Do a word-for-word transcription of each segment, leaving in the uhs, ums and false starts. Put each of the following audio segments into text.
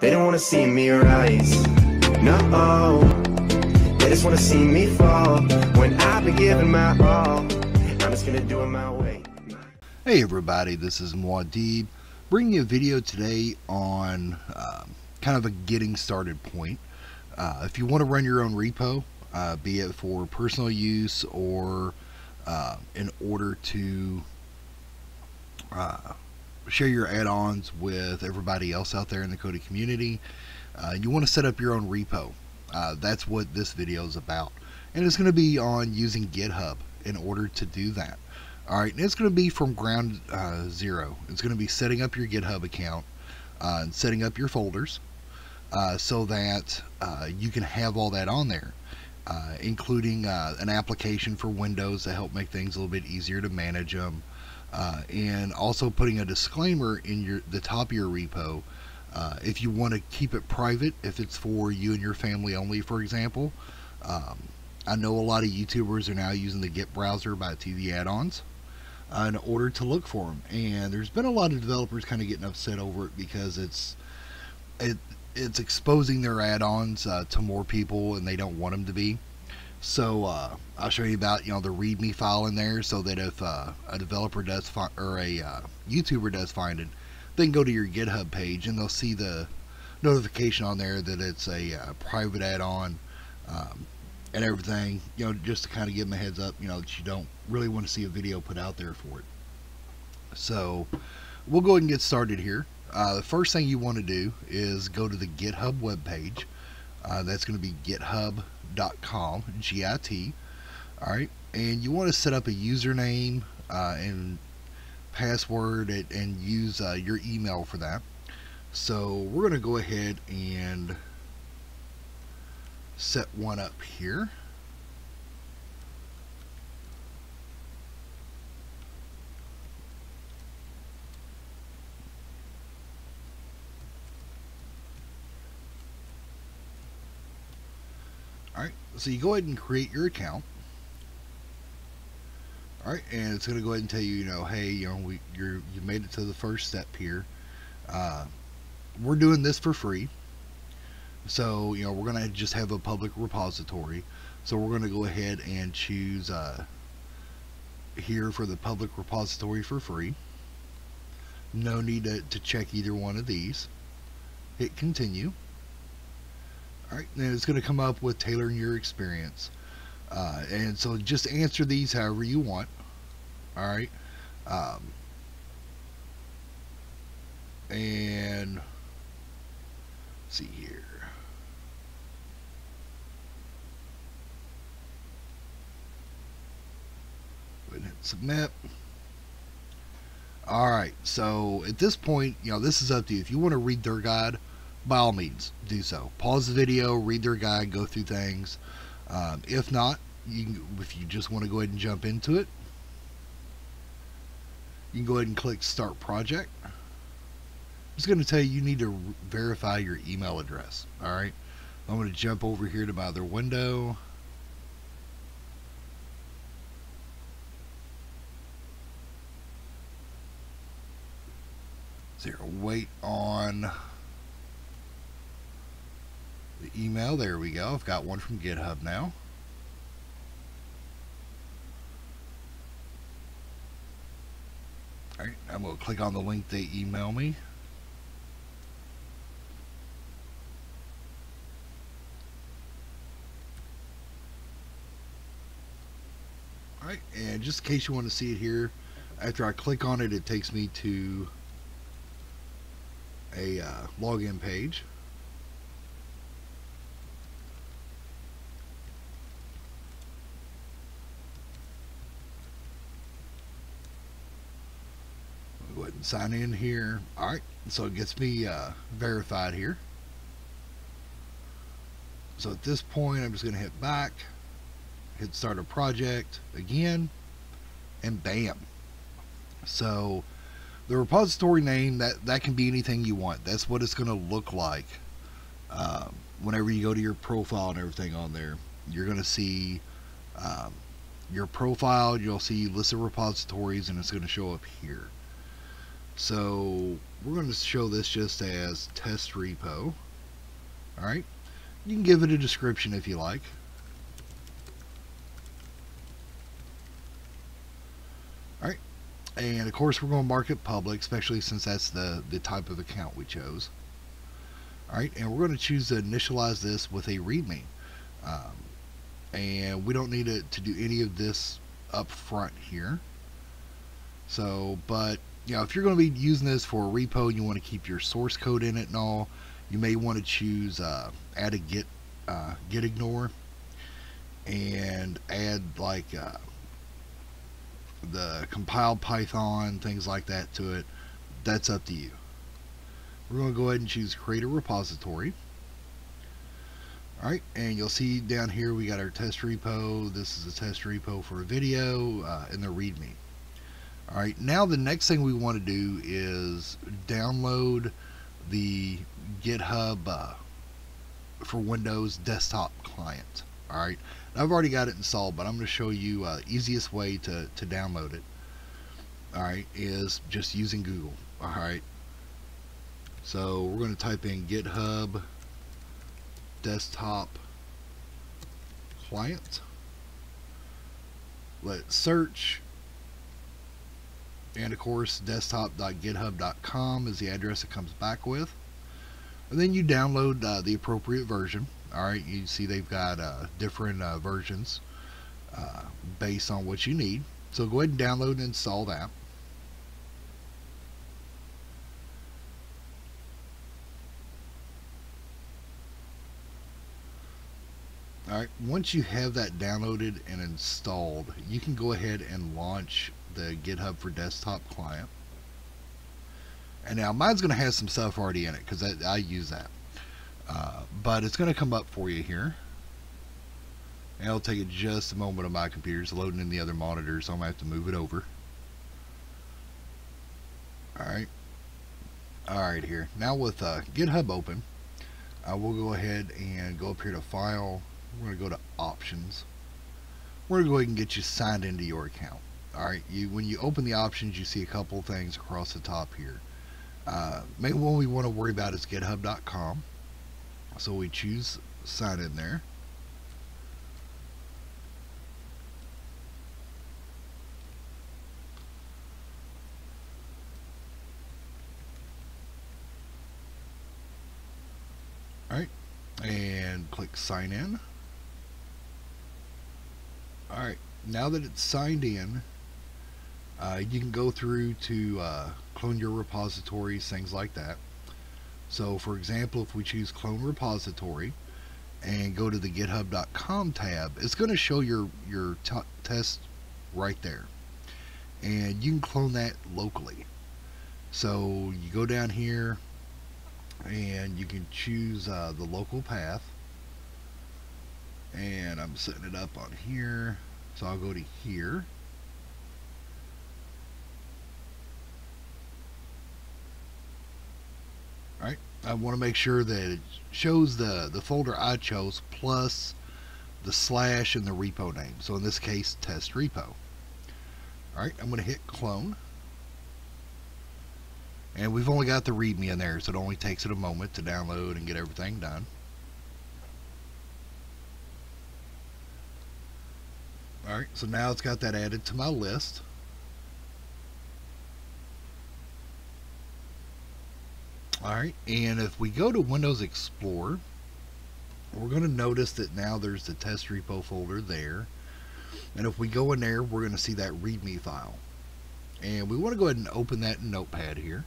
They don't want to see me rise. No, they just want to see me fall. When I've been giving my all, I'm just going to do it my way. Hey everybody, this is Muadib, bringing you a video today on uh, kind of a getting started point. Uh, if you want to run your own repo, uh, be it for personal use or uh, in order to uh, share your add-ons with everybody else out there in the Kodi community, uh, you want to set up your own repo. Uh, that's what this video is about, and it's going to be on using GitHub in order to do that. Alright, and it's going to be from ground uh, zero. It's going to be setting up your GitHub account uh, and setting up your folders uh, so that uh, you can have all that on there, uh, including uh, an application for Windows to help make things a little bit easier to manage them, uh, and also putting a disclaimer in your the top of your repo uh, if you want to keep it private, if it's for you and your family only, for example. Um, I know a lot of YouTubers are now using the Git browser by T V add-ons Uh, in order to look for them, and there's been a lot of developers kind of getting upset over it because it's it it's exposing their add-ons uh, to more people, and they don't want them to be. So uh, I'll show you about you know the Readme file in there, so that if uh, a developer does find or a uh, YouTuber does find it, they can go to your GitHub page and they'll see the notification on there that it's a uh, private add-on. Um, and everything, you know, just to kind of give them a heads up, you know, that you don't really want to see a video put out there for it. So we'll go ahead and get started here. Uh, the first thing you want to do is go to the GitHub webpage. Uh, that's going to be github dot com, G I T. All right. And you want to set up a username uh, and password and, and use uh, your email for that. So we're going to go ahead and set one up here. All right, so you go ahead and create your account. All right, and it's going to go ahead and tell you, you know, hey, you know, we you're, you made it to the first step here. Uh, we're doing this for free. So, you know, we're going to just have a public repository. So we're going to go ahead and choose uh, here for the public repository for free. No need to, to check either one of these. Hit continue. All right, then it's going to come up with tailoring your experience. Uh, and so just answer these however you want. All right. Um, and let's see here. And hit submit. Alright, so at this point, you know, this is up to you. If you want to read their guide, by all means, do so. Pause the video, read their guide, go through things. Um, if not, you can, if you just want to go ahead and jump into it, you can go ahead and click Start Project. It's going to tell you you need to verify your email address. Alright, I'm going to jump over here to my other window. There, wait on the email. There we go. I've got one from GitHub now. All right, I'm going to click on the link they email me. All right, and just in case you want to see it here, after I click on it, it takes me to a uh, login page. I'll go ahead and sign in here. Alright, so it gets me uh, verified here. So at this point, I'm just going to hit back, hit start a project again, and bam. So the repository name, that, that can be anything you want. That's what it's going to look like. Um, whenever you go to your profile and everything on there, you're going to see um, your profile. You'll see list of repositories, and it's going to show up here. So we're going to show this just as test repo. Alright, you can give it a description if you like. Alright, and of course we're going to mark it public, especially since that's the, the type of account we chose. Alright, and we're going to choose to initialize this with a README. Um, and we don't need to, to do any of this up front here. So, but, you know, if you're going to be using this for a repo and you want to keep your source code in it and all, you may want to choose uh, add a git, uh, git ignore and add like uh, the compiled Python, things like that to it. That's up to you. We're going to go ahead and choose create a repository. Alright, and you'll see down here we got our test repo. This is a test repo for a video uh, and the README. Alright, now the next thing we want to do is download the GitHub uh, for Windows desktop client. Alright, I've already got it installed, but I'm going to show you uh, easiest way to, to download it. Alright, is just using Google. Alright. So we're going to type in GitHub desktop client. Let's search. And of course, desktop dot github dot com is the address it comes back with. And then you download uh, the appropriate version. Alright, you see they've got uh, different uh, versions uh, based on what you need. So go ahead and download and install that. Alright, once you have that downloaded and installed, you can go ahead and launch the GitHub for Desktop client. And now mine's going to have some stuff already in it because I, I use that. Uh, but it's going to come up for you here. And it'll take it just a moment on my computer's loading in the other monitor, so I'm going to have to move it over. Alright. Alright, here. Now with uh, GitHub open, uh, we'll go ahead and go up here to File. We're going to go to Options. We're going to go ahead and get you signed into your account. Alright, you when you open the options, you see a couple things across the top here. Uh, maybe one we want to worry about is github dot com. So we choose sign in there. Alright, and click sign in. Alright, now that it's signed in, Uh, you can go through to uh, clone your repositories, things like that. So for example, if we choose clone repository and go to the github dot com tab, it's going to show your, your test right there. And you can clone that locally. So you go down here and you can choose uh, the local path. And I'm setting it up on here. So I'll go to here. Alright, I want to make sure that it shows the, the folder I chose plus the slash and the repo name. So in this case, test repo. Alright, I'm going to hit clone. And we've only got the README in there, so it only takes it a moment to download and get everything done. Alright, so now it's got that added to my list. Alright, and if we go to Windows Explorer, we're going to notice that now there's the test repo folder there. And if we go in there, we're going to see that README file. And we want to go ahead and open that in Notepad here,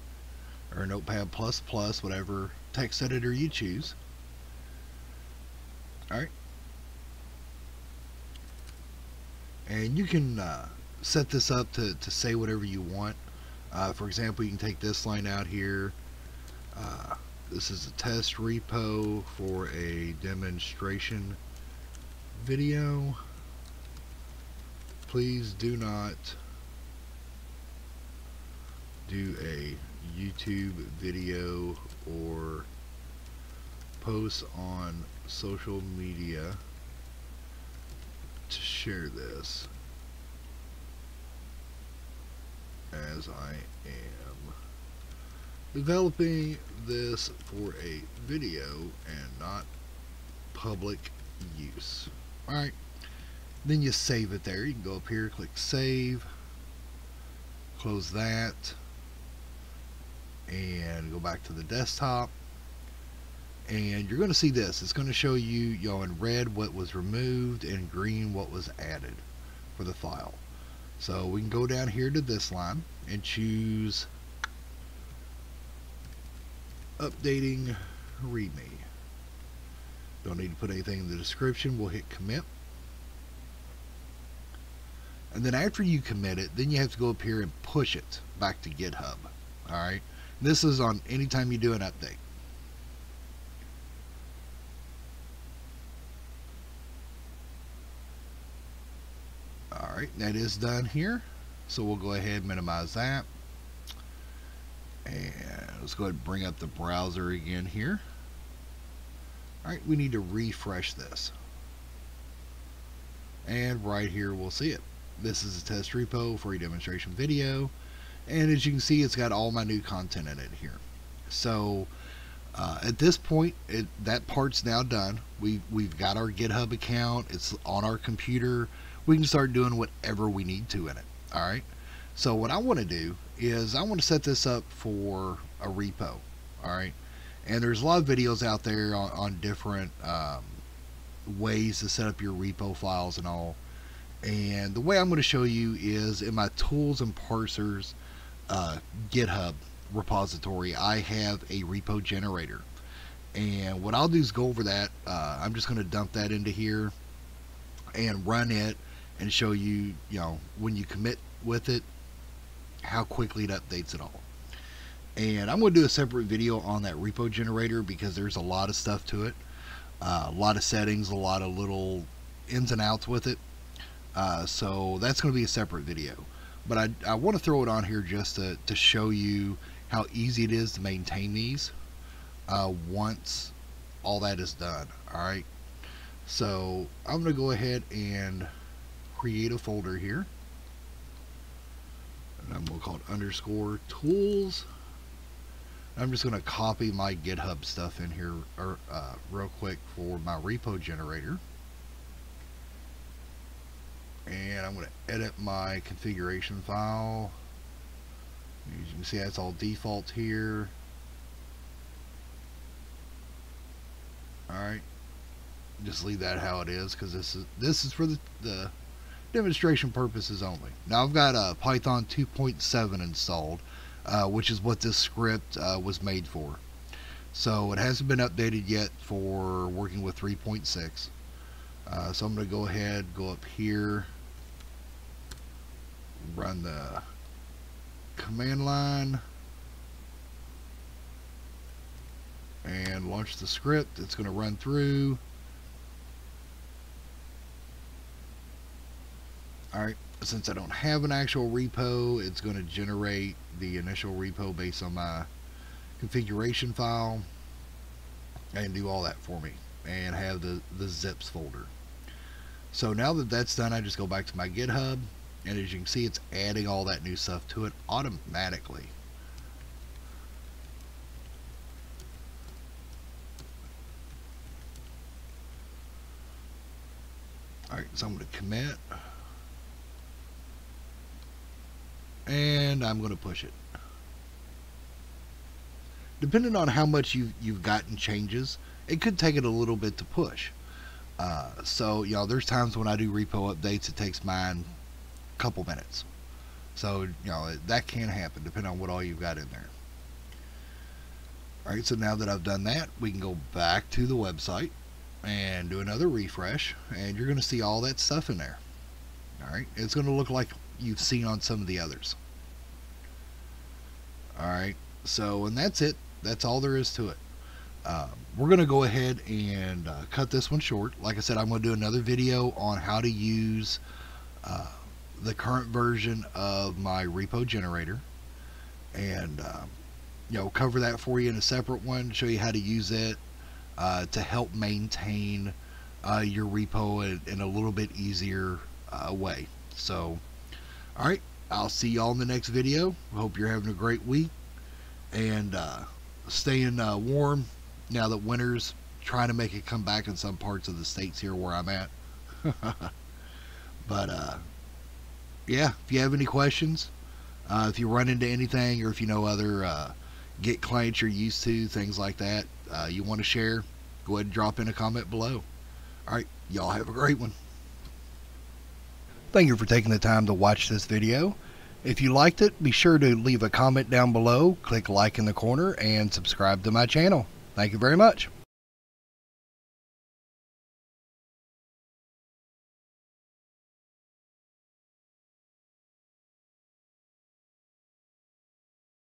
or Notepad plus plus, whatever text editor you choose. Alright. And you can uh, set this up to, to say whatever you want. Uh, for example, you can take this line out here. Uh, this is a test repo for a demonstration video. Please do not do a YouTube video or post on social media to share this, as I am developing this for a video and not public use. Alright, then you save it there. You can go up here, click save, close that, and go back to the desktop. And you're going to see this. It's going to show you, you know, in red what was removed and green what was added for the file. So we can go down here to this line and choose updating README. Don't need to put anything in the description. We'll hit commit. And then after you commit it, then you have to go up here and push it back to GitHub. Alright. This is on anytime you do an update. Alright, that is done here. So we'll go ahead and minimize that. And let's go ahead and bring up the browser again here. Alright, we need to refresh this. And right here we'll see it. This is a test repo for a demonstration video. And as you can see, it's got all my new content in it here. So uh, at this point, it, that part's now done. We, we've got our GitHub account. It's on our computer. We can start doing whatever we need to in it. Alright. So what I want to do is I want to set this up for a repo. Alright. And there's a lot of videos out there on, on different um, ways to set up your repo files and all. And the way I'm going to show you is in my tools and parsers uh, GitHub repository, I have a repo generator. And what I'll do is go over that. Uh, I'm just going to dump that into here and run it and show you, you know, when you commit with it, how quickly it updates it all. And I'm going to do a separate video on that repo generator because there's a lot of stuff to it. Uh, a lot of settings, a lot of little ins and outs with it. Uh, so that's going to be a separate video, but I, I want to throw it on here just to, to show you how easy it is to maintain these uh, once all that is done. Alright, so I'm going to go ahead and create a folder here, and I'm going to call it underscore tools. I'm just going to copy my GitHub stuff in here or, uh, real quick for my repo generator. And I'm going to edit my configuration file. As you can see, that's all default here. Alright, just leave that how it is because this is this is for the, the demonstration purposes only. Now I've got uh, Python two point seven installed, uh, which is what this script uh, was made for. So it hasn't been updated yet for working with three point six. Uh, so I'm going to go ahead, go up here, run the command line, and launch the script. It's going to run through. Alright, since I don't have an actual repo, it's going to generate the initial repo based on my configuration file and do all that for me, and have the, the zips folder. So now that that's done, I just go back to my GitHub, and as you can see, it's adding all that new stuff to it automatically. Alright, so I'm going to commit, and I'm going to push it. Depending on how much you've, you've gotten changes, it could take it a little bit to push. Uh, so, you know, there's times when I do repo updates, it takes mine a couple minutes. So, you know, that can happen depending on what all you've got in there. Alright, so now that I've done that, we can go back to the website and do another refresh, and you're going to see all that stuff in there. Alright, it's going to look like you've seen on some of the others. Alright, so, and that's it. That's all there is to it. Uh, we're going to go ahead and uh, cut this one short. Like I said, I'm going to do another video on how to use uh, the current version of my repo generator, and um, you know, cover that for you in a separate one, show you how to use it uh, to help maintain uh, your repo in, in a little bit easier uh, way. So, alright, I'll see y'all in the next video. Hope you're having a great week, and uh, staying uh, warm now that winter's trying to make it come back in some parts of the states here where I'm at. But uh, yeah, if you have any questions, uh, if you run into anything, or if you know other uh, Git clients you're used to, things like that, uh, you want to share, go ahead and drop in a comment below. All right, y'all have a great one. Thank you for taking the time to watch this video. If you liked it, be sure to leave a comment down below, click like in the corner, and subscribe to my channel. Thank you very much.